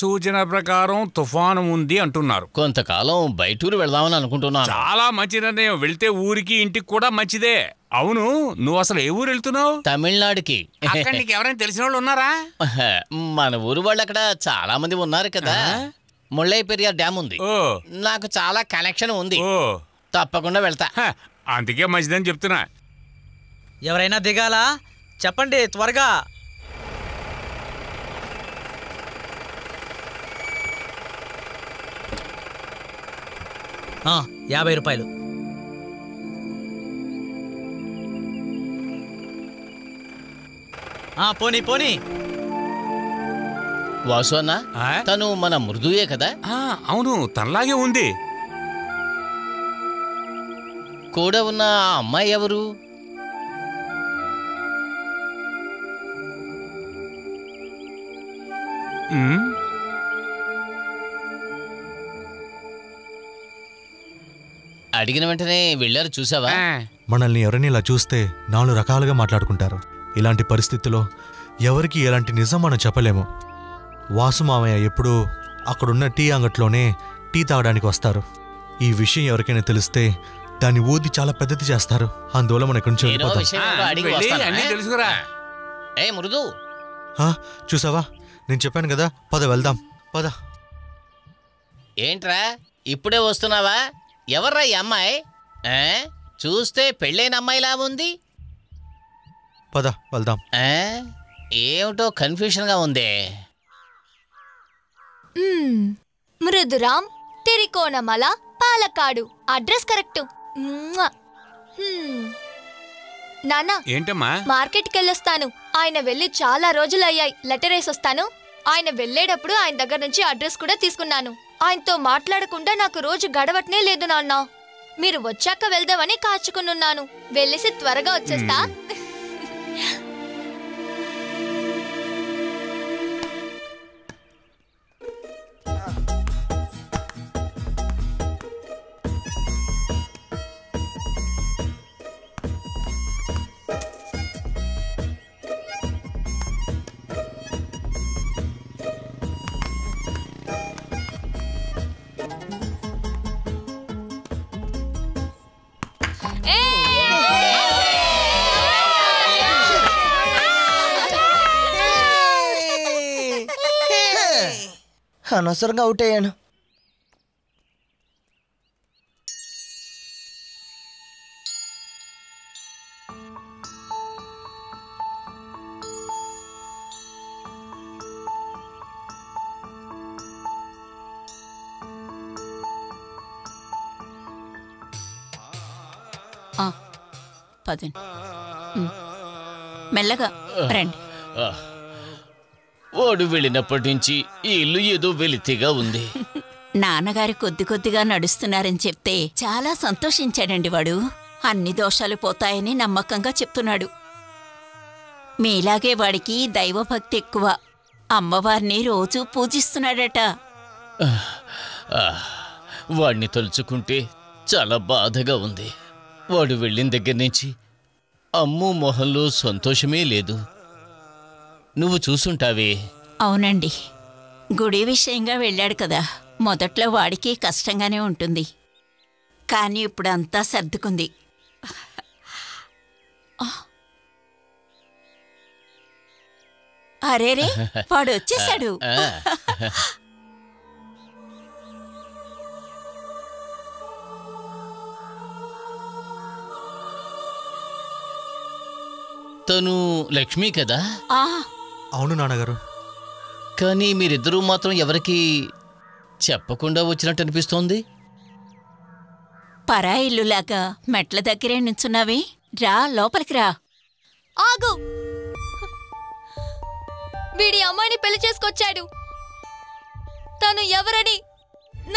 సూచన ప్రకారం తుఫాను ఉంది అంటున్నారు. కొంతకాలం బయటూరు వెళ్దామని అనుకుంటున్నాను. చాలా మంచి నిర్ణయం, వెళ్తే ఊరికి ఇంటికి కూడా మంచిదే. అవును, నువ్వు అసలు ఏ ఊరు వెళ్తున్నావు? తమిళనాడుకి. అక్కడికి ఎవరైనా తెలిసిన వాళ్ళు ఉన్నారా? మన ఊరు వాళ్ళు అక్కడ చాలా మంది ఉన్నారు కదా. ముళ్ళై పెరియార్ డ్యామ్ ఉంది, నాకు చాలా కనెక్షన్ ఉంది, తప్పకుండా వెళ్తా. అందుకే మంచిదని చెప్తున్నా. ఎవరైనా దిగాలా చెప్పండి త్వరగా. ₹50. పోనీ పోనీ. వాసు అన్న తను మన మృదుయే కదా? అవును, తనలాగే ఉంది కూడా. ఉన్న ఆ అమ్మాయి ఎవరు? అడిగిన వెంటనే వెళ్ళారు. చూసావా? మనల్ని ఎవరైనా ఇలా చూస్తే 4 రకాలుగా మాట్లాడుకుంటారు. ఇలాంటి పరిస్థితుల్లో ఎవరికి ఎలాంటి నిజం మనం చెప్పలేము. వాసు మామయ్య ఎప్పుడూ అక్కడున్న టీ అంగట్లోనే టీ తాగడానికి వస్తారు. ఈ విషయం ఎవరికైనా తెలిస్తే దాన్ని ఊది చాలా పెద్దది చేస్తారు. అందువల్ల మనకు చూసావా, నేను చెప్పాను కదా, పద వెళ్దాం పద. ఏంట్రా ఇప్పుడే వస్తున్నావా? ఎవర్రా ఈ అమ్మాయి? చూస్తే పెళ్ళైన అమ్మాయిలా ఉంది. పద వెళ్దాం. ఏమిటో కన్ఫ్యూషన్గా ఉందే. మృదురామ్ తిరికోణమల పాలకాడు అడ్రస్ కరెక్ట్. నానా ఏంటమ్మా? మార్కెట్కి వెళ్ళొస్తాను. ఆయన వెళ్ళి చాలా రోజులు అయ్యాయి. లెటర్ వేసొస్తాను. ఆయన వెళ్ళేటప్పుడు ఆయన దగ్గర నుంచి అడ్రస్ కూడా తీసుకున్నాను. ఆయనతో మాట్లాడకుండా నాకు రోజు గడవటనే లేదు నాన్న. మీరు వచ్చాక వెళ్దామని కాచుకున్నాను. వెళ్ళేసి త్వరగా వచ్చేస్తా. అనవసరంగా అవుట్ అయ్యాను. పదండి మెల్లగా రండి. వాడు వెళ్ళినప్పటి నుంచి ఈ ఇల్లు ఏదో వెలితిగా ఉంది. నాన్నగారు కొద్ది కొద్దిగా నడుస్తున్నారని చెప్తే చాలా సంతోషించాడండి వాడు. అన్ని దోషాలు పోతాయని నమ్మకంగా చెప్తున్నాడు. మీలాగే వాడికి దైవభక్తి ఎక్కువ. అమ్మవారిని రోజూ పూజిస్తున్నాడట. వాడిని తలుచుకుంటే చాలా బాధగా ఉంది. వాడు వెళ్ళిన దగ్గర నుంచి అమ్ము మొహంలో సంతోషమే లేదు. నువ్వు చూసుంటావే. అవునండి, గుడి విషయంగా వెళ్ళాడు కదా. మొదట్లో వాడికి కష్టంగానే ఉంటుంది, కానీ ఇప్పుడు అంతా సర్దుకుంది. అరే రే, వాడు వచ్చేసాడు. తను లక్ష్మి కదా? అవును నాన్నగారు. కానీ మీరిద్దరూ మాత్రం ఎవరికి చెప్పకుండా వచ్చినట్టు అనిపిస్తోంది. పరాయిల్లులాగా మెట్ల దగ్గరే నుంచున్నావి. రా, లోపలికి రా. ఆగు, వీడి అమ్మాయిని పెళ్లి చేసుకొచ్చాడు. తను ఎవరని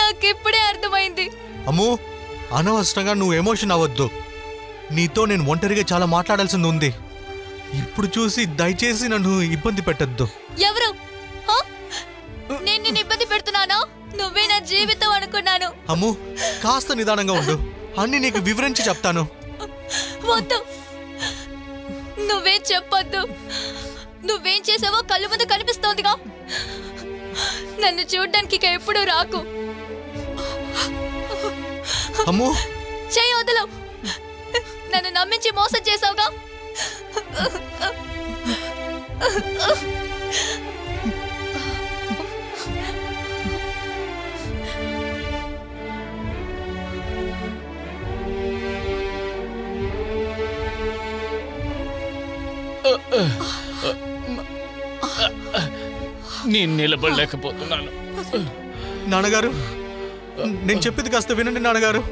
నాకిప్పుడే అర్థమైంది. అమ్మో, అనవసరంగా నువ్వు ఎమోషన్ అవ్వద్దు. నీతో నేను ఒంటరిగా చాలా మాట్లాడాల్సింది ఉంది. ఇప్పుడు చూసి దయచేసి నన్ను ఇబ్బంది పెట్టద్దు. ఎవరు? నేను నిన్ను ఇబ్బంది పెడుతున్నానా? నువ్వే నా జీవితం అనుకున్నాను. అమ్ము, కాస్త నిదానంగా ఉండు. అన్ని నీకు వివరించి చెప్తాను. వద్దు, నువ్వేం చెప్పొద్దు. నువ్వేం చేసావో కళ్ళు ముందు కనిపిస్తోందిగా. నన్ను చూడడానికి ఎప్పుడు రాకు. అమ్మో చెయ్యి వదలవు. నన్ను నమ్మించి మోసం చేసావుగా. నేను నిలబడలేకపోతున్నాను. నాన్నగారు నేను చెప్పేది కాస్త వినండి. నాన్నగారు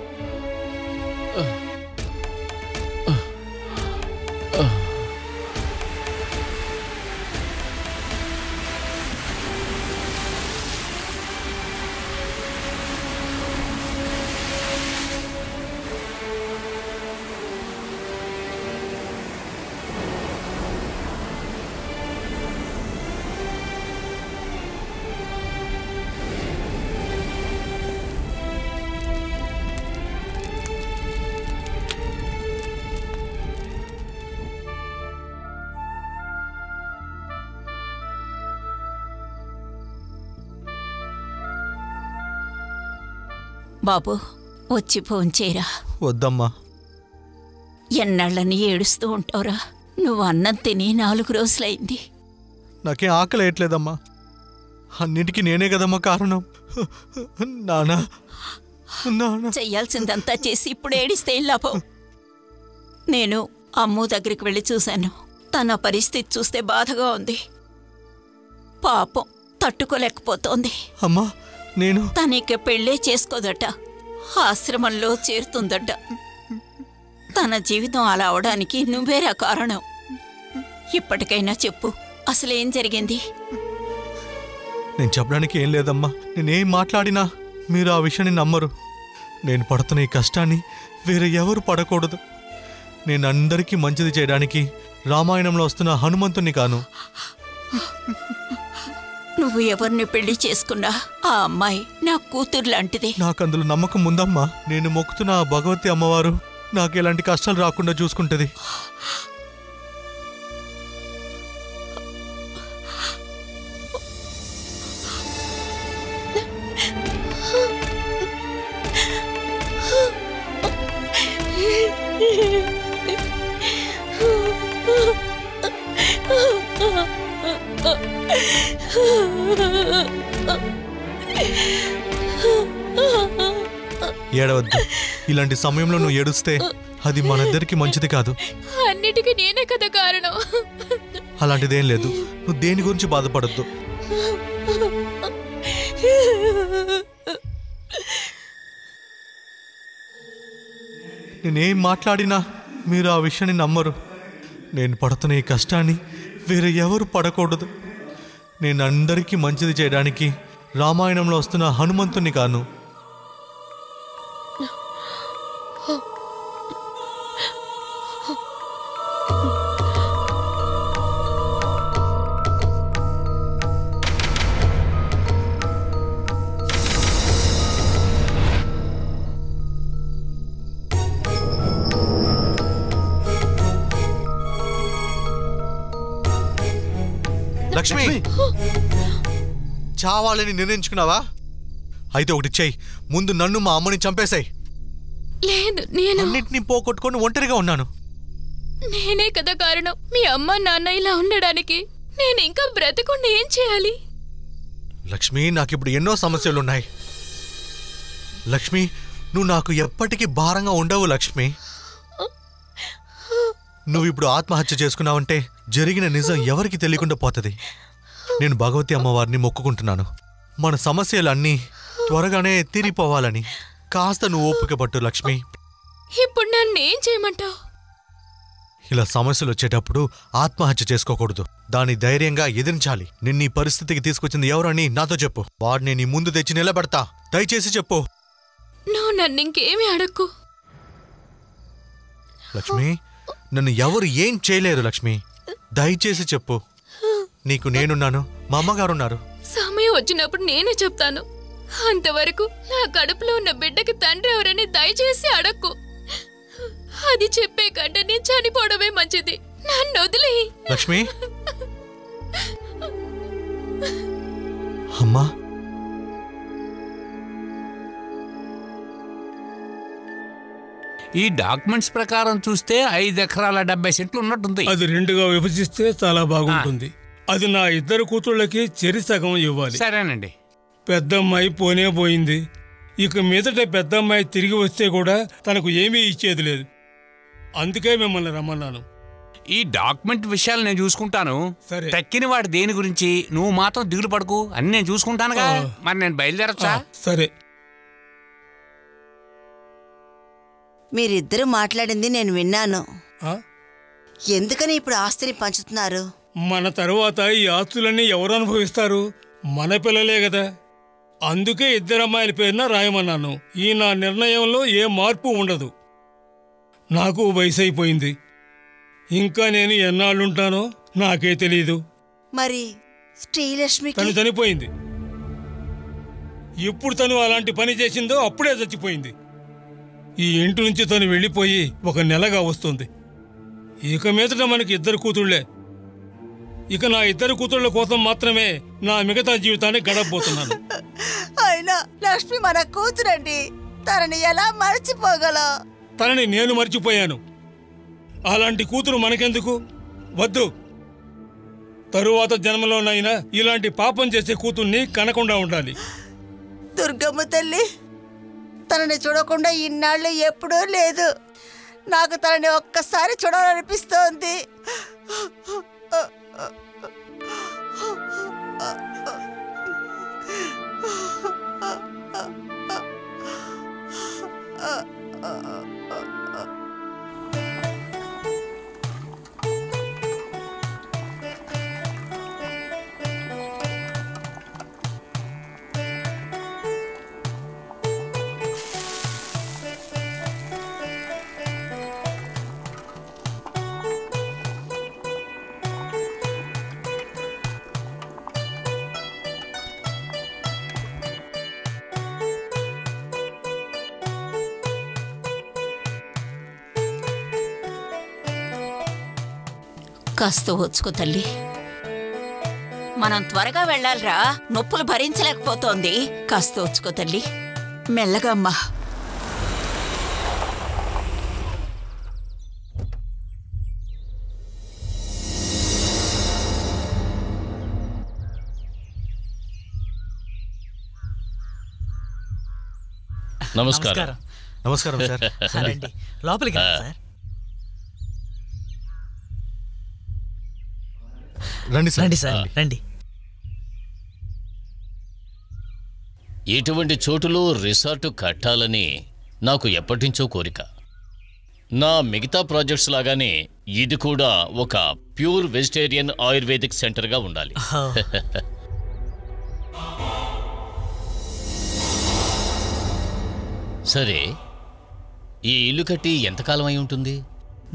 బాబు వచ్చి భోంచేరా. వద్దమ్మా, ఎన్నాళ్ళని ఏడుస్తూ ఉంటావురా. నువ్వు అన్నం తిని 4 రోజులైంది. నాకేం ఆకలి వేయట్లేదమ్మా. అన్నిటికీ నేనే కదమ్మా కారణం. నానా చెయ్యాల్సిందంతా చేసి ఇప్పుడు ఏడిస్తే లాభం. నేను అమ్ము దగ్గరికి వెళ్ళి చూశాను. తన పరిస్థితి చూస్తే బాధగా ఉంది. పాపం తట్టుకోలేకపోతోంది. అమ్మా నేను తనకి పెళ్ళే చేసుకోదట, ఆశ్రమంలో చేరుతుందట. తన జీవితం అలా అవడానికి నువ్వేరా కారణం. ఇప్పటికైనా చెప్పు, అసలేం జరిగింది? నేను చెప్పడానికి ఏం లేదమ్మా. నేనేం మాట్లాడినా మీరు ఆ విషయాన్ని నమ్మరు. నేను పడుతున్న ఈ కష్టాన్ని వేరే ఎవరు పడకూడదు. నేను అందరికీ మంచిది చేయడానికి రామాయణంలో వస్తున్న హనుమంతుని కాను. నువ్వు ఎవరిని పెళ్లి చేసుకున్నా ఆ అమ్మాయి నా కూతురు లాంటిది. నాకు అందులో నమ్మకం ఉందమ్మా. నేను మొక్కుతున్న ఆ భగవతి అమ్మవారు నాకు ఎలాంటి కష్టాలు రాకుండా చూసుకుంటది. ఏడవద్దు. ఇలాంటి సమయంలో నువ్వు ఏడుస్తే అది మనందరికీ మంచిది కాదు. అన్నిటికీ నేనే కదా కారణం. అలాంటిదేం లేదు. నువ్వు దేని గురించి బాధపడద్దు. నేనేం మాట్లాడినా మీరు ఆ విషయాన్ని నమ్మరు. నేను పడుతున్న ఈ కష్టాన్ని వేరే ఎవరు పడకూడదు. నేను అందరికీ మంచిది చేయడానికి రామాయణంలో వస్తున్న హనుమంతుని కాను. లక్ష్మి, చావాలని నిర్ణయించుకున్నావా? అయితే ఒకటి చెయ్యి. ముందు నన్ను మా అమ్మని చంపేశాయి. అన్నింటినీ పోగొట్టుకొని ఒంటరిగా ఉన్నాను. నేనే కదా కారణం. మీ అమ్మ నాన్న ఇలా ఉండడానికి నేను ఇంకా బ్రతకుండా ఏం చేయాలి? లక్ష్మి, నాకిప్పుడు ఎన్నో సమస్యలున్నాయి. లక్ష్మి, నువ్వు నాకు ఎప్పటికీ భారంగా ఉండవు. లక్ష్మి, నువ్వు ఇప్పుడు ఆత్మహత్య చేసుకున్నావంటే జరిగిన నిజం ఎవరికి తెలియకుండా పోతుంది. నేను భగవతి అమ్మవారిని మొక్కుకుంటున్నాను మన సమస్యలన్నీ త్వరగానే తీరిపోవాలని. కాస్త నువ్వు ఓపిక పట్టు లక్ష్మి. ఇప్పుడు నన్నేం చేయమంటావు? ఇలా సమస్యలు వచ్చేటప్పుడు ఆత్మహత్య చేసుకోకూడదు. దాన్ని ధైర్యంగా ఎదిరించాలి. నిన్ను ఈ పరిస్థితికి తీసుకొచ్చింది ఎవరని నాతో చెప్పు. వాడిని నీ ముందు తెచ్చి నిలబెడతా. దయచేసి చెప్పు. నువ్వు నన్ను ఇంకేమీ అడక్కు లక్ష్మి. నన్ను ఎవరు ఏం చేయలేరు లక్ష్మి. దయచేసి చెప్పు. నీకు నేనున్నాను, మా అమ్మగారు ఉన్నారు. సమయం వచ్చినప్పుడు నేనే చెప్తాను. అంతవరకు నా కడుపులో ఉన్న బిడ్డకి తండ్రి ఎవరని దయచేసి అడక్కు. అది చెప్పే కంటే నేను చనిపోవడమే మంచిది. నన్ను వదిలేయి లక్ష్మి. अम्मा, डाक्युमेंट्स प्रकार चूस्ते 5 ఎకరాల 70 సెంట్లు అది రెండుగా విభజిస్తే చాలా బాగుంటుంది. అది నా ఇద్దరు కూతుళ్ళకి చెరి సగం ఇవ్వాలి. సరేనండి. పెద్దమ్మాయి పోనే పోయింది. ఇక మీదట పెద్దమ్మాయి తిరిగి వస్తే కూడా తనకు ఏమీ ఇచ్చేది లేదు. అందుకే మిమ్మల్ని రమ్మన్నాను. ఈ డాక్యుమెంట్ విషయాలు నేను చూసుకుంటాను. తక్కిన వాడు దేని గురించి నువ్వు మాత్రం దిగులు పడకు, అన్ని నేను చూసుకుంటానుగా. మరి నేను బయలుదేరొచ్చా? సరే. మీరిద్దరూ మాట్లాడింది నేను విన్నాను. ఎందుకని ఇప్పుడు ఆస్తిని పంచుతున్నారు? మన తర్వాత ఈ ఆస్తులన్నీ ఎవరు అనుభవిస్తారు? మన పిల్లలే కదా. అందుకే ఇద్దరు అమ్మాయిల పేరున రాయమన్నాను. ఈ నా నిర్ణయంలో ఏ మార్పు ఉండదు. నాకు వయసు అయిపోయింది. ఇంకా నేను ఎన్నాళ్ళుంటానో నాకే తెలీదు. మరి శ్రీలక్ష్మి తను చనిపోయింది. ఎప్పుడు తను అలాంటి పని చేసిందో అప్పుడే చచ్చిపోయింది. ఈ ఇంటి నుంచి తను వెళ్ళిపోయి 1 నెలగా వస్తుంది. ఇక మీదట మనకి 2 కూతుళ్ళే. ఇక నా 2 కూతుళ్ళ కోసం మాత్రమే నా మిగతా జీవితాన్ని గడపబోతున్నాను. అయినా లక్ష్మి మన కూతురండి, తనని ఎలా మర్చిపోగల? తనని నేను మర్చిపోయాను. అలాంటి కూతురు మనకెందుకు? వద్దు. తరువాత జన్మలోనైనా ఇలాంటి పాపం చేసే కూతుర్ని కనకుండా ఉండాలి. దుర్గమ్మ తల్లి, తనని చూడకుండా ఇన్నాళ్ళు ఎప్పుడూ లేదు. నాకు తనని ఒక్కసారి చూడాలనిపిస్తోంది. కాస్త వచ్చుకో తల్లి, మనం త్వరగా వెళ్ళాలిరా. నొప్పులు భరించలేకపోతోంది. కాస్త వచ్చుకో తల్లి, మెల్లగా అమ్మా. నమస్కారం. నమస్కారం సార్. లోపలికి సార్. రండి. ఇటువంటి చోటులో రిసార్ట్ కట్టాలని నాకు ఎప్పటించో కోరిక. నా మిగతా ప్రాజెక్ట్స్ లాగానే ఇది కూడా ఒక ప్యూర్ వెజిటేరియన్ ఆయుర్వేదిక్ సెంటర్గా ఉండాలి. సరే, ఈ ఇల్లు కట్టి ఎంతకాలం అయి ఉంటుంది?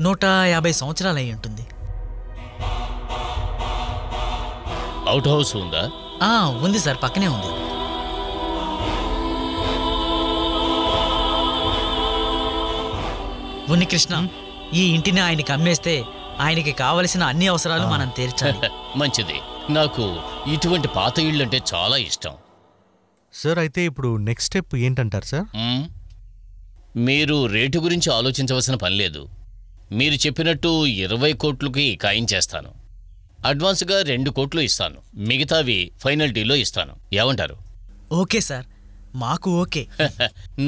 150 సంవత్సరాలు అయి ఉంటుంది. అవుట్ హౌస్ ఉందా? ఉంది సార్, పక్కనే ఉంది. ఉన్నికృష్ణ, ఈ ఇంటిని ఆయనకి అమ్మేస్తే ఆయనకి కావలసిన అన్ని అవసరాలు మనం తీర్చాలి. మంచిది. నాకు ఇటువంటి పాత ఇళ్ళు అంటే చాలా ఇష్టం సార్. అయితే ఇప్పుడు నెక్స్ట్ స్టెప్ ఏంటంటారు సార్? మీరు రేటు గురించి ఆలోచించవలసిన పని లేదు. మీరు చెప్పినట్టు 20 కోట్లకి ఖాయించేస్తాను. అడ్వాన్స్గా 2 కోట్లు ఇస్తాను. మిగతావి ఫైనల్ డీలో ఇస్తాను. ఏమంటారు? ఓకే సార్, మాకు ఓకే.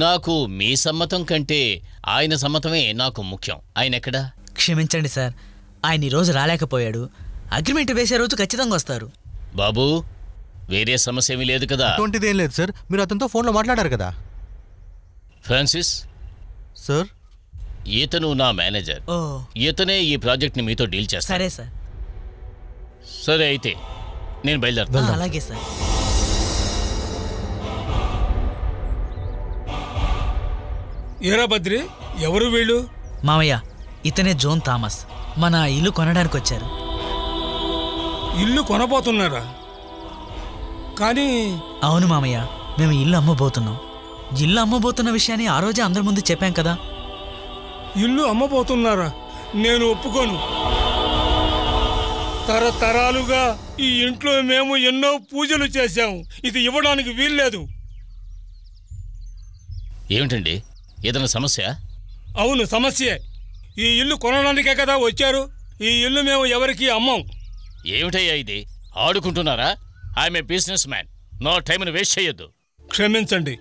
నాకు మీ సమ్మతం కంటే ఆయన సమ్మతమే నాకు ముఖ్యం. ఆయన ఎక్కడా? క్షమించండి సార్, ఆయన ఈరోజు రాలేకపోయాడు. అగ్రిమెంట్ వేసే రోజు ఖచ్చితంగా వస్తారు. బాబు, వేరే సమస్య ఏమీ లేదు కదా? అటువంటిదేం లేదు సార్. మీరు అతనితో ఫోన్లో మాట్లాడారు కదా? ఫ్రాన్సిస్ సార్, ఇతను నా మేనేజర్. ఇతనే ఈ ప్రాజెక్ట్ని మీతో డీల్ చేస్తాను. సరే సార్. సరే, అయితే నేను బయలుదేరుతాను. అలాగే సార్. ఏరా బద్రి, ఎవరు వీళ్ళు? మామయ్య, ఇతనే జోన్ థామస్. మన ఇల్లు కొనడానికి వచ్చారు. ఇల్లు కొనబోతున్నారా? కానీ అవును మామయ్య, మేము ఇల్లు అమ్మబోతున్నాం. ఇల్లు అమ్మబోతున్న విషయాన్ని ఆ రోజే అందరి ముందు చెప్పాం కదా. ఇల్లు అమ్మబోతున్నారా? నేను ఒప్పుకోను. తరతరాలుగా ఈ ఇంట్లో మేము ఎన్నో పూజలు చేశాము. ఇది ఇవ్వడానికి వీల్లేదు. ఏమంటండి? ఏదైనా సమస్య? అవును సమస్యే. ఈ ఇల్లు కొనడానికే కదా వచ్చారు. ఈ ఇల్లు మేము ఎవరికి అమ్మం. ఏమిటయ్యా ఇది? ఆడుకుంటున్నారా? I'm a business man. No టైంను వేస్ట్ చేయొద్దు. క్షమించండి.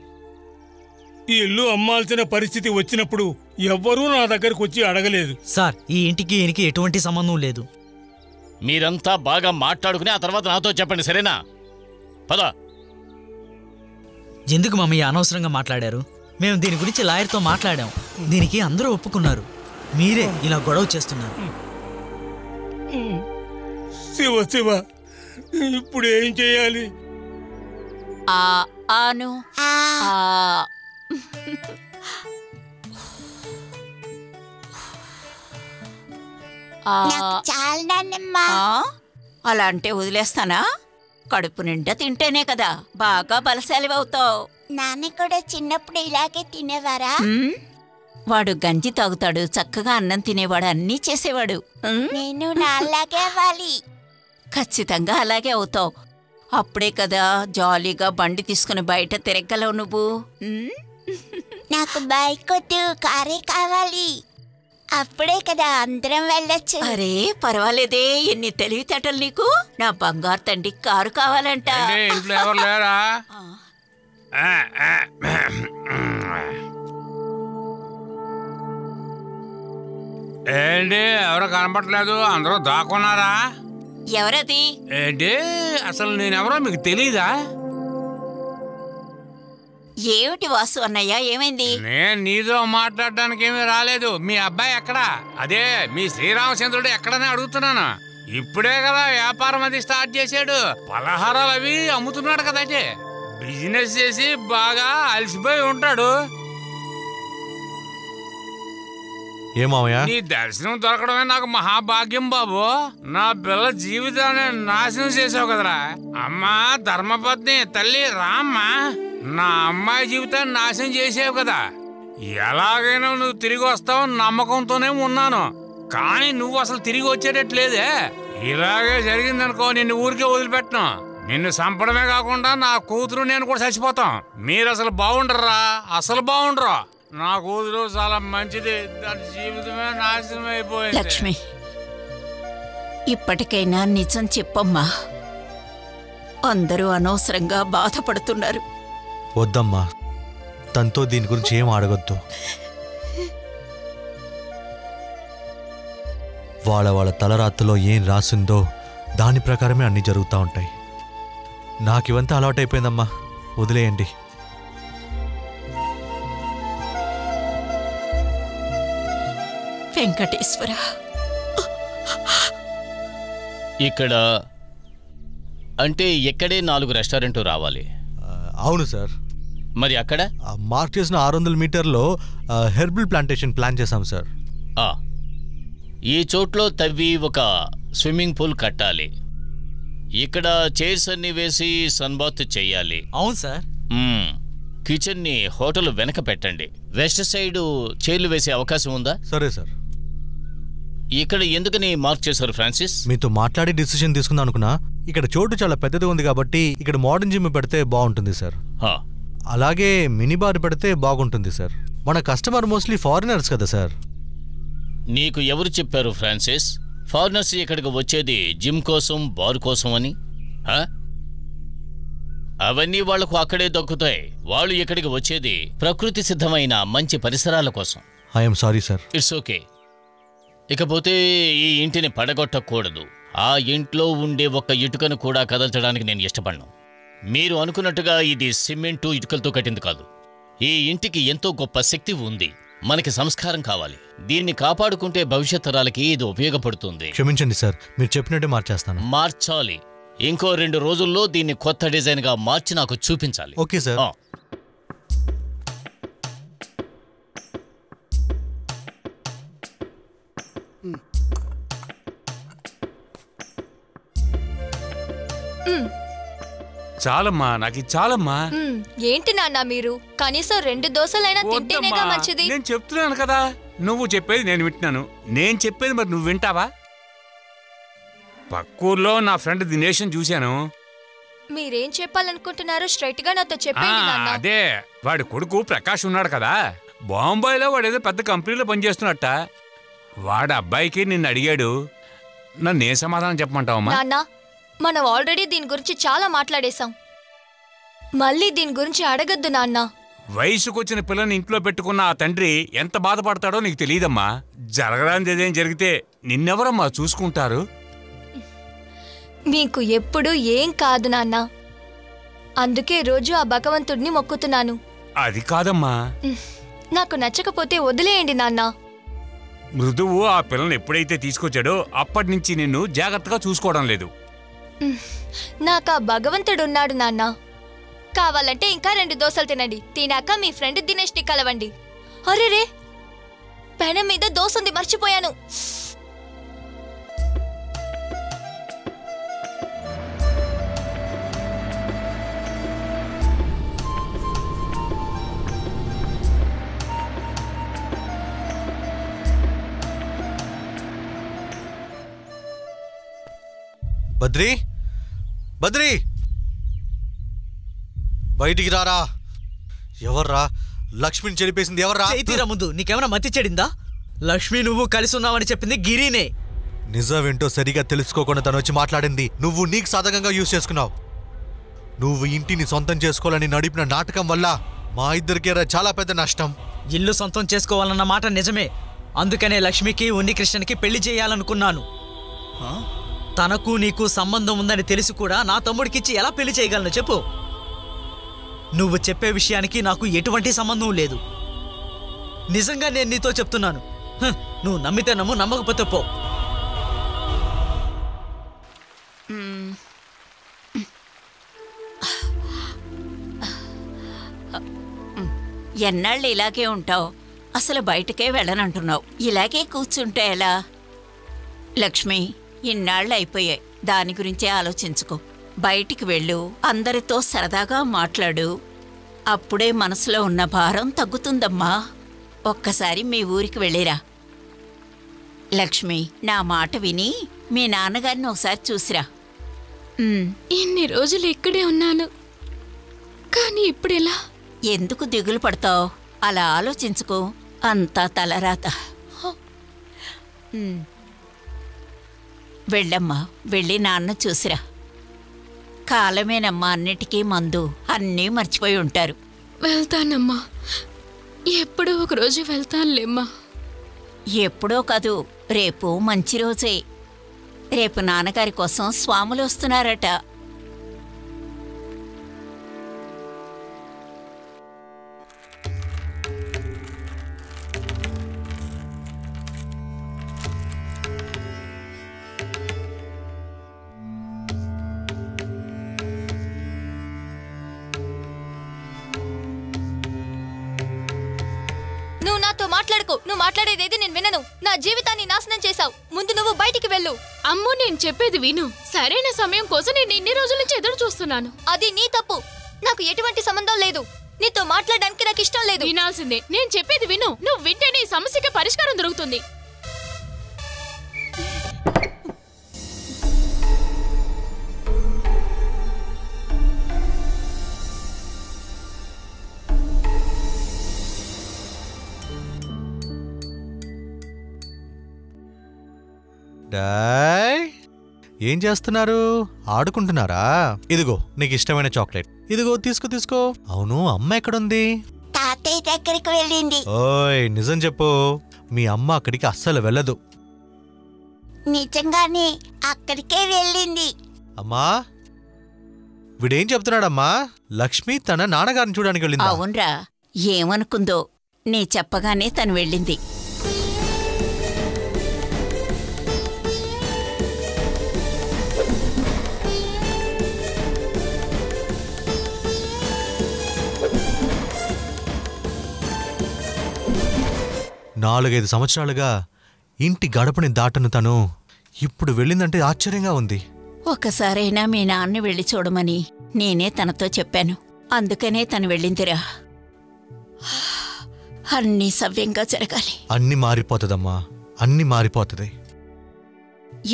ఈ ఇల్లు అమ్మాల్సిన పరిస్థితి వచ్చినప్పుడు ఎవ్వరూ నా దగ్గరకు వచ్చి అడగలేదు. సార్, ఈ ఇంటికి ఈయనకి ఎటువంటి సంబంధం లేదు. మీరంతా బాగా మాట్లాడుకుని ఆ తర్వాత నాతో చెప్పండి, సరేనా? పద. ఎందుకు మమ్మయ్య అనవసరంగా మాట్లాడారు? మేము దీని గురించి లాయర్తో మాట్లాడాం. దీనికి అందరూ ఒప్పుకున్నారు. మీరే ఇలా గొడవ చేస్తున్నారు. శివ శివ, ఇప్పుడు ఏం చేయాలి? అలా అంటే వదిలేస్తానా? కడుపు నిండా తింటేనే కదా బాగా బలశాలి అవుతావు. నాన్న కూడా చిన్నప్పుడు ఇలాగే తినేవారా? వాడు గంజి తాగుతాడు, చక్కగా అన్నం తినేవాడు, అన్నీ చేసేవాడు. నేను నాలాగే అవ్వాలి. ఖచ్చితంగా అలాగే అవుతావు. అప్పుడే కదా జాలీగా బండి తీసుకుని బయట తిరగలవు నువ్వు. నాకు బైక్ వద్దు, కారే కావాలి. అప్పుడే కదా అందరం వెళ్ళొచ్చు. అరే పర్వాలేదే, ఎన్ని తెలివితేటలు నీకు. నా బంగారు తండ్రి కారు కావాలంట. ఇంట్లో ఎవరు లేరా? ఏంటి ఎవరు కనపడలేదు? అందరూ దాక్కున్నారా? ఎవరది? ఏంటి అసలు నేనెవరో మీకు తెలీదా? ఏమిటి వాసు అన్నయ్య, ఏమైంది? నేను నీతో మాట్లాడడానికి ఏమీ రాలేదు. మీ అబ్బాయి ఎక్కడా? అదే మీ శ్రీరామచంద్రుడు ఎక్కడనే అడుగుతున్నాను. ఇప్పుడే కదా వ్యాపారం అది స్టార్ట్ చేశాడు. పలహారాలు అవి అమ్ముతున్నాడు కదా. అయితే బిజినెస్ చేసి బాగా అలసిపోయి ఉంటాడు. నీ దర్శనం దొరకడమే నాకు మహాభాగ్యం బాబు. నా పిల్ల జీవితాన్ని నాశనం చేసావు కదరా. అమ్మా ధర్మపత్ని తల్లి రామ్మా, నా అమ్మాయి జీవితాన్ని నాశనం చేసావు కదా. ఎలాగైనా నువ్వు తిరిగి వస్తావు నమ్మకంతోనే ఉన్నాను. కానీ నువ్వు అసలు తిరిగి వచ్చేటట్లేదే. ఇలాగే జరిగిందనుకో నిన్ను ఊరికే వదిలిపెట్టను. నిన్ను చంపడమే కాకుండా నా కూతురు నేను కూడా చచ్చిపోతాం. మీరు అసలు బాగుండరా, అసలు బాగుండరు. నా కూతురు చాలా మంచిది, దాని జీవితమే నాశనం అయిపోయింది. లక్ష్మి, ఇప్పటికైనా నిజం చెప్పమ్మా. అందరూ అనవసరంగా బాధపడుతున్నారు. వద్దమ్మా, తనతో దీని గురించి ఏం అడగొద్దు. వాళ్ళ తలరాత్రలో ఏం రాసిందో దాని ప్రకారమే అన్నీ జరుగుతూ ఉంటాయి. నాకివంతా అలవాటైపోయిందమ్మా, వదిలేయండి. వెంకటేశ్వర, ఇక్కడ అంటే ఎక్కడే 4 రెస్టారెంట్ రావాలి. అవును సార్. మరి అక్కడ మార్క్ చేసిన 600 మీటర్లో హెర్బల్ ప్లాంటేషన్ ప్లాన్ చేశాం సార్. ఈ చోట్లో తవ్వి ఒక స్విమ్మింగ్ పూల్ కట్టాలి. ఇక్కడ చైర్స్ అన్ని వేసి సన్బాత్ చేయాలి. అవును సార్. కిచెన్ని హోటల్ వెనక పెట్టండి. వెస్ట్ సైడ్ చైర్లు వేసే అవకాశం ఉందా? సరే సార్. ఇక్కడ ఎందుకని మార్క్ చేశారు ఫ్రాన్సిస్? మీతో మాట్లాడి డిసిషన్ తీసుకుందాం అనుకున్నా. ఇక్కడ చోటు చాలా పెద్దది ఉంది కాబట్టి ఇక్కడ మోడర్న్ జిమ్ పెడితే బాగుంటుంది సార్. అలాగే మినీ బార్ పెడితే బాగుంటుంది సార్. మన కస్టమర్ మోస్ట్లీ ఫారినర్స్ కదా సార్. నీకు ఎవరు చెప్పారు ఫ్రాన్సిస్ ఫారినర్స్ ఇక్కడికి వచ్చేది జిమ్ కోసం, బార్ కోసం అని? అవన్నీ వాళ్లకు అక్కడే దొక్కుతాయి. వాళ్ళు ఇక్కడికి వచ్చేది ప్రకృతి సిద్ధమైన మంచి పరిసరాల కోసం. I'm sorry sir. It's okay. ఇకపోతే ఈ ఇంటిని పడగొట్టకూడదు. ఆ ఇంట్లో ఉండే ఒక్క ఇటుకను కూడా కదల్చడానికి నేను ఇష్టపడను. మీరు అనుకున్నట్టుగా ఇది సిమెంటు ఇటుకలతో కట్టింది కాదు. ఈ ఇంటికి ఎంతో గొప్ప శక్తి ఉంది. మనకి సంస్కారం కావాలి. దీన్ని కాపాడుకుంటే భవిష్యత్ తరాలకి ఇది ఉపయోగపడుతుంది. క్షమించండి సార్, మీరు చెప్పినట్టే మార్చేస్తాను. మార్చాలి. ఇంకో 2 రోజుల్లో దీన్ని కొత్త డిజైన్గా మార్చి నాకు చూపించాలి. Okay sir. చాలమ్మా, నాకు చాలమ్మా. ఏంటి నాన్న మీరు? కనీసం 2 దోశలైనా తింటేనేగా మంచిది. నేను చెప్తున్నాను కదా. నువ్వు చెప్పేది నేను వింటున్నాను, నేను చెప్పేది మరి నువ్వు వింటావా? పక్కూర్లో నా ఫ్రెండ్ దినేష్ని చూశాను. మీరేం చెప్పాలనుకుంటున్నారో స్ట్రైట్ గా నాతో చెప్పండి నాన్న. అదే వాడి కొడుకు ప్రకాష్ ఉన్నాడు కదా, బాంబేలో వాడు ఏదో పెద్ద కంపెనీలో పనిచేస్తున్నట్ట. వాడు అబ్బాయికి నిన్ను అడిగాడు, నన్ను ఏ సమాధానం చెప్పమంటావమ్మా? నాన్న మనం ఆల్రెడీ దీని గురించి చాలా మాట్లాడేశాం, మళ్ళీ దీని గురించి అడగద్దు నాన్న. వయసుకొచ్చిన పిల్లని ఇంట్లో పెట్టుకున్న ఆ తండ్రి ఎంత బాధపడతాడో నీకు తెలియదమ్మా. జరగడానికి ఏదేం జరిగితే నిన్నెవరమ్మా చూసుకుంటారు? మీకు ఎప్పుడు ఏం కాదు నాన్న, అందుకే రోజు ఆ భగవంతుడిని మొక్కుతున్నాను. అది కాదమ్మా, నాకు నచ్చకపోతే వదిలేయండి నాన్న. మృదువు ఆ పిల్లని ఎప్పుడైతే తీసుకొచ్చాడో అప్పటి నుంచి నిన్ను జాగ్రత్తగా చూసుకోవడం లేదు. నాకు ఆ భగవంతుడు ఉన్నాడు నాన్న. కావాలంటే ఇంకా 2 దోశలు తినండి, తినాక మీ ఫ్రెండ్ దినేష్ని కలవండి. అరే రే, పెనం మీద దోశంది మర్చిపోయాను. బద్రీ, బద్రీ బయటికి రారా. ఎవర్రా లక్ష్మిని చెడిపేసింది? ఎవర్రా? చైతీరా, ముందు నీకేమైనా మతి చెడిందా? లక్ష్మి నువ్వు కలిసి ఉన్నావని చెప్పింది గిరీనే. నిజమేంటో సరిగా తెలుసుకోకుండా తను వచ్చి మాట్లాడింది నువ్వు నీకు సాధకంగా యూజ్ చేసుకున్నావు. నువ్వు ఇంటిని సొంతం చేసుకోవాలని నడిపిన నాటకం వల్ల మా ఇద్దరికేరా చాలా పెద్ద నష్టం. ఇల్లు సొంతం చేసుకోవాలన్న మాట నిజమే, అందుకనే లక్ష్మికి ఉన్ని కృష్ణకి పెళ్లి చేయాలనుకున్నాను. తనకు నీకు సంబంధం ఉందని తెలిసి కూడా నా తమ్ముడికిచ్చి ఎలా పెళ్లి చేయగలను చెప్పు? నువ్వు చెప్పే విషయానికి నాకు ఎటువంటి సంబంధం లేదు. నిజంగా నేను నీతో చెప్తున్నాను, నువ్వు నమ్మితే నమ్ము, నమ్మకపోతే పో. ఎన్నాళ్ళు ఇలాగే ఉంటావు? అసలు బయటకే వెళ్ళనంటున్నావు, ఇలాగే కూర్చుంటే ఎలా? లక్ష్మి ఇన్నాళ్ళు అయిపోయాయి, దాని గురించే ఆలోచించుకో. బయటికి వెళ్ళు, అందరితో సరదాగా మాట్లాడు, అప్పుడే మనసులో ఉన్న భారం తగ్గుతుందమ్మా. ఒక్కసారి మీ ఊరికి వెళ్ళిరా. లక్ష్మి నా మాట విని మీ నాన్నగారిని ఒకసారి చూసిరా. ఇన్ని రోజులు ఇక్కడే ఉన్నాను కానీ ఇప్పుడు ఎలా? ఎందుకు దిగులు పడతావు? అలా ఆలోచించుకో, అంతా తలరాత. వెళ్ళమ్మా, వెళ్ళి నాన్న చూసిరా. కాలమేనమ్మా అన్నిటికీ మందు, అన్నీ మర్చిపోయి ఉంటారు. వెళ్తానమ్మా, ఎప్పుడో ఒకరోజు వెళ్తానులేమ్మా. ఎప్పుడో కాదు, రేపు మంచి రోజే. రేపు నాన్నగారి కోసం స్వాములు వస్తున్నారట. నువ్వు మాట్లాడేదేది నేను వినను. నా జీవితాన్ని నాశనం చేశావు, ముందు నువ్వు బయటికి వెళ్ళు. అమ్మో నేను చెప్పేది విను, సరైన సమయం కోసం నేను ఇన్ని రోజుల నుంచి ఎదురు చూస్తున్నాను. అది నీ తప్పు, నాకు ఎటువంటి సంబంధం లేదు. నీతో మాట్లాడడానికి నాకు ఇష్టం లేదు. వినాల్సిందే, నేను చెప్పేది విను. నువ్వు వింటేనే ఈ సమస్యకి పరిష్కారం దొరుకుతుంది. ఏం చేస్తున్నారు? ఆడుకుంటున్నారా? ఇదిగో నీకు ఇష్టమైన చాక్లెట్, ఇదిగో తీసుకో తీసుకో. అవును అమ్మ ఎక్కడుంది? తాతయ్య దగ్గరికి వెళ్ళింది. ఓయ్ నిజం చెప్పు, మీ అమ్మ అక్కడికి అస్సలు వెళ్ళదు. నిజంగానే అక్కడికే వెళ్ళింది. అమ్మా వీడేం చెప్తున్నాడమ్మా? లక్ష్మి తన నాన్నగారిని చూడడానికి వెళ్ళింది. అవునరా, ఏమనుకుందో నీ చెప్పగానే తను వెళ్ళింది. నాలుగైదు సంవత్సరాలుగా ఇంటి గడపని దాటను తను, ఇప్పుడు వెళ్ళిందంటే ఆశ్చర్యంగా ఉంది. ఒకసారైనా మీ నాన్న వెళ్ళి చూడమని నేనే తనతో చెప్పాను, అందుకనే తను వెళ్ళిందిరా. అన్నీ సవ్యంగా జరగాలి. అన్నీ మారిపోతుందమ్మా, అన్నీ మారిపోతుంది.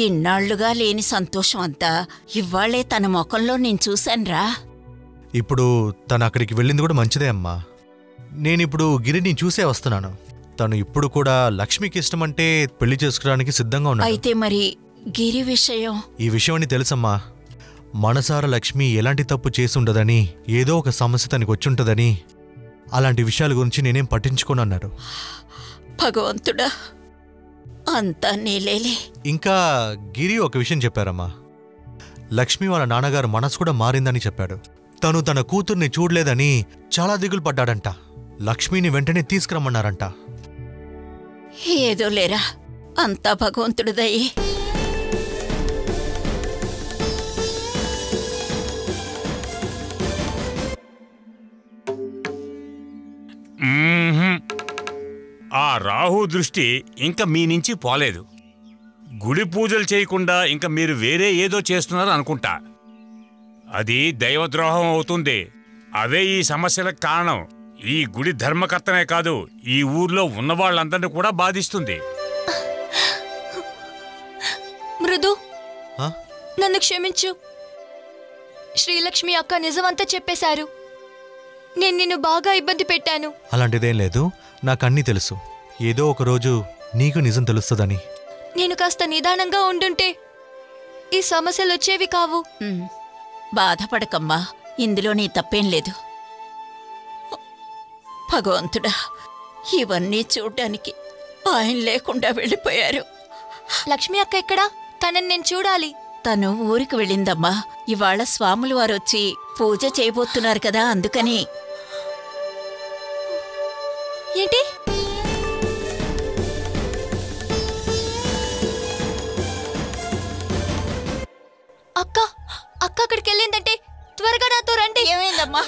ఇన్నాళ్లుగా లేని సంతోషం అంతా ఇవ్వాలే తన ముఖంలో నేను చూసానరా. ఇప్పుడు తన అక్కడికి వెళ్ళింది కూడా మంచిదే అమ్మా. నేను ఇప్పుడు గిరిని చూసే వస్తున్నాను. తను ఇప్పుడు కూడా లక్ష్మికి ఇష్టమంటే పెళ్లి చేసుకోవడానికి సిద్ధంగా ఉన్నాడు. అయితే మరి గిరి విషయం? ఈ విషయం అని తెలుసమ్మా. మనసార లక్ష్మి ఎలాంటి తప్పు చేసి ఉండదని, ఏదో ఒక సమస్య తనకి వచ్చుంటుందని, అలాంటి విషయాల గురించి నేనేం పట్టించుకోనన్నారు. భగవంతుడా, అంతా నీలేలే. ఇంకా గిరి ఒక విషయం చెప్పారమ్మా. లక్ష్మి వాళ్ళ నాన్నగారు మనసు కూడా మారిందని చెప్పాడు. తను తన కూతుర్ని చూడలేదని చాలా దిగులు పడ్డాడంట. లక్ష్మిని వెంటనే తీసుకురమ్మన్నారంట. ఏదో లేరా, అంతా భగవంతుడి దయ. ఆ రాహు దృష్టి ఇంకా మీ నుంచి పోలేదు. గుడి పూజలు చేయకుండా ఇంకా మీరు వేరే ఏదో చేస్తున్నారు అనుకుంటా. అది దైవద్రోహం అవుతుంది. అవే ఈ సమస్యలకు కారణం. ఈ గుడి ధర్మకర్తనే కాదు, ఈ ఊర్లో ఉన్న వాళ్ళందరినీ కూడా బాధిస్తుంది. మృదు, నన్ను క్షమించు. శ్రీలక్ష్మి అక్క నిజమంతా చెప్పేశారు. నేను నిన్ను బాగా ఇబ్బంది పెట్టాను. అలాంటిదేం లేదు, నాకన్నీ తెలుసు. ఏదో ఒక రోజు నీకు నిజం తెలుస్తుందని. నేను కాస్త నిదానంగా ఉండుంటే ఈ సమస్యలు వచ్చేవి కావు. బాధపడకమ్మా, ఇందులో నీ తప్పేం లేదు. భగవంతుడా, ఇవన్నీ చూడ్డానికి ఆయన లేకుండా వెళ్ళిపోయారు. లక్ష్మి అక్క ఎక్కడా? తనని నేను చూడాలి. తను ఊరికి వెళ్ళిందమ్మా. ఇవాళ స్వాములు వారు వచ్చి పూజ చేయబోతున్నారు కదా, అందుకని. ఏంటి? అక్క అక్క అక్కడికి వెళ్ళిందంటే త్వరగా నాతో రండి. ఏమైందమ్మా?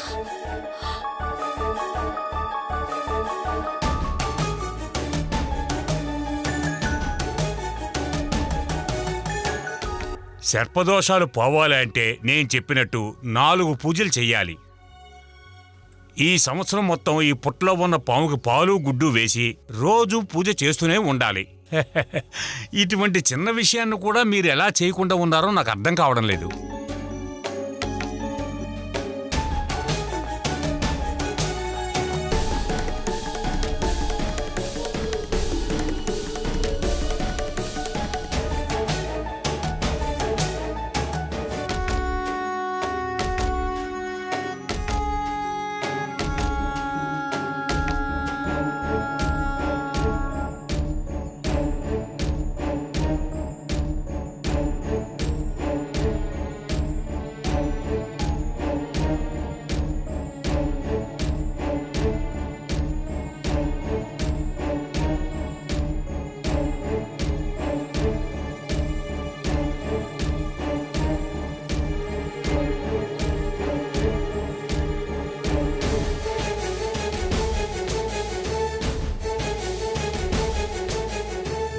సర్పదోషాలు పోవాలంటే నేను చెప్పినట్టు 4 పూజలు చెయ్యాలి. ఈ సంవత్సరం మొత్తం ఈ పుట్టలో ఉన్న పాముకి పాలు గుడ్డు వేసి రోజు పూజ చేస్తూనే ఉండాలి. ఇటువంటి చిన్న విషయాన్ని కూడా మీరు ఎలా చేయకుండా ఉన్నారో నాకు అర్థం కావడం లేదు.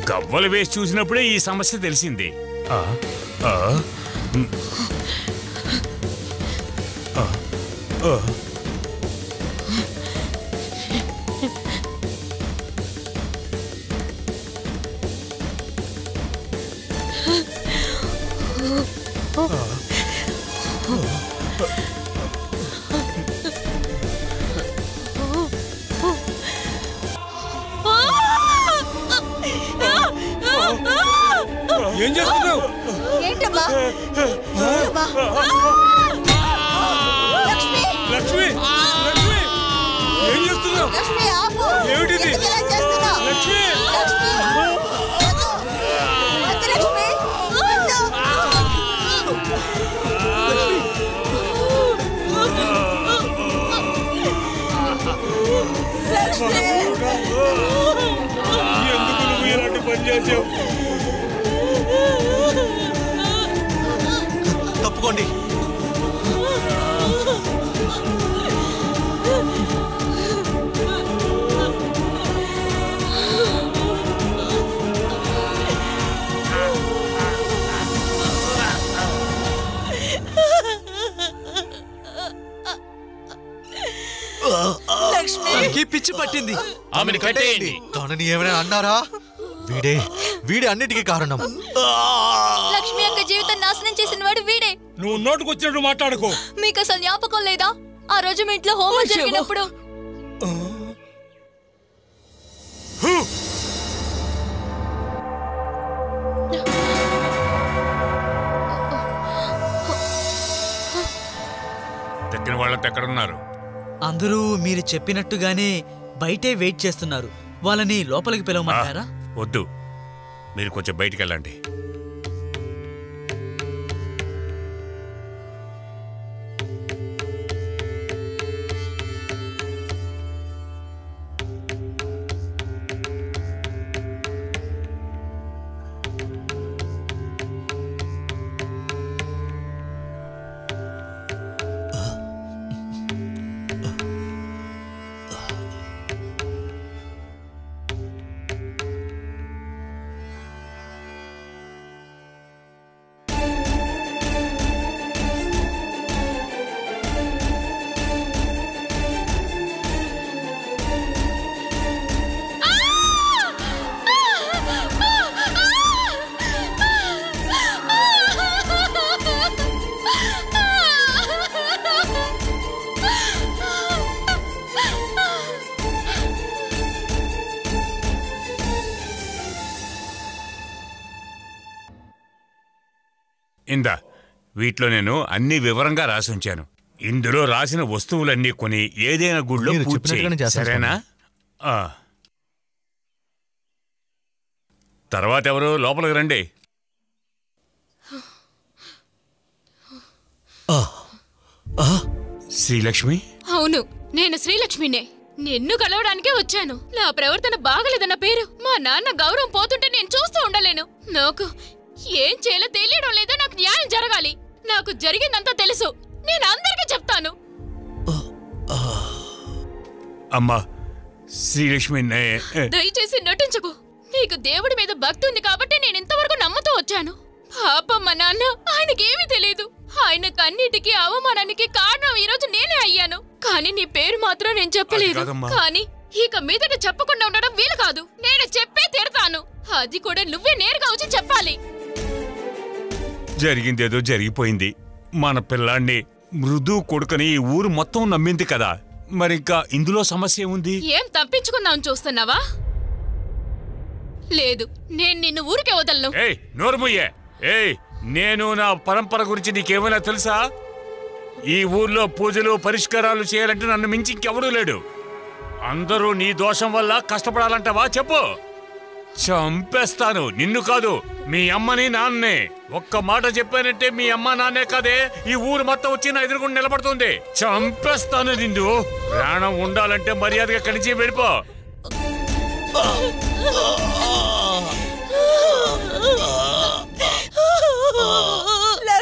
గవ్వలు వేసి చూసినప్పుడే ఈ సమస్య తెలిసింది. తప్పుకోండి. పిచ్చి పట్టింది. ఆమెను కట్టేయండి. తనని ఏమైనా అన్నారా? వీడే वीडे अन्निटिकी कारणम लक्ष्मी अक्क जीवितं नाशनं चेसिनवाडु वीडे నువ్వు నోటికొచ్చినట్టు మాట్లాడకు మీకు అసలు జ్ఞాపకం లేదా ఆ రోజు మీ ఇంట్లో హోమం జరిగినప్పుడు దగ్గర వాళ్ళంతా ఎక్కడ ఉన్నారు అందరూ మీరు చెప్పినట్టుగానే బయటే వెయిట్ చేస్తున్నారు వాళ్ళని లోపలికి పిలవమంటారా వద్దు మీరు కొంచెం బయటికి వెళ్ళండి వీటిలో నేను అన్ని వివరంగా రాసి ఉంచాను ఇందులో రాసిన వస్తువులన్నీ కొని ఏదైనా గుడిలో పూజ చేయండి సరేనా తర్వాత ఎవరు లోపలికి రండి శ్రీలక్ష్మి అవును నేను శ్రీలక్ష్మినే నిన్ను కలవడానికే వచ్చాను నా ప్రవర్తన బాగలేదన్న పేరు మా నాన్న గౌరవం పోతుంటే నేను చూస్తూ ఉండలేను నాకు ఏం చేయలో తెలియడం లేదో నాకు న్యాయం జరగాలి నాకు జరిగినంత తెలుసు నేను అందరికీ చెప్తాను అమ్మా శ్రీలక్ష్మి దయచేసి నటించకు నీకు దేవుడి మీద భక్తి ఉంది కాబట్టి నేను ఇంతవరకు నమ్ముతూ వచ్చాను పాపం మా నాన్న ఆయనకేమీ తెలియదు ఆయన కన్నిటికి అవమానానికి కారణం ఈరోజు నేనే అయ్యాను కానీ నీ పేరు మాత్రం నేను చెప్పలేదు కానీ ఇక మీదట చెప్పకుండా ఉండడం వీలు కాదు నేను చెప్పే తీరుతాను అది కూడా నువ్వే నేరుగా వచ్చి చెప్పాలి జరిగిందేదో జరిగిపోయింది మన పిల్లాన్ని మృదు కొడుకుని ఈ ఊరు మొత్తం నమ్మింది కదా మరింకా ఇందులో సమస్య ఉంది ఏం తప్పించుకున్నాం చూస్తున్నావా లేదు నేను నిన్ను ఊరికే వదలను ఏయ్ నోర్మయ్యే ఏయ్ నేను నా పరంపర గురించి నీకేమైనా తెలుసా ఈ ఊర్లో పూజలు పరిష్కారాలు చేయాలంటే నన్ను మించి ఇంకెవడూ లేడు అందరూ నీ దోషం వల్ల కష్టపడాలంటవా చెప్పు చంపేస్తాను నిన్ను కాదు మీ అమ్మని నాన్నే ఒక్క మాట చెప్పానంటే మీ అమ్మ నాన్నే కాదే ఈ ఊరు మొత్తం వచ్చి నా ఎదురుగుండా నిలబడుతుంది చంపేస్తాను నిన్ను ప్రాణం ఉండాలంటే మర్యాదగా కణిచి వెళ్ళిపో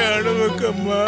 ఏడవకమ్మా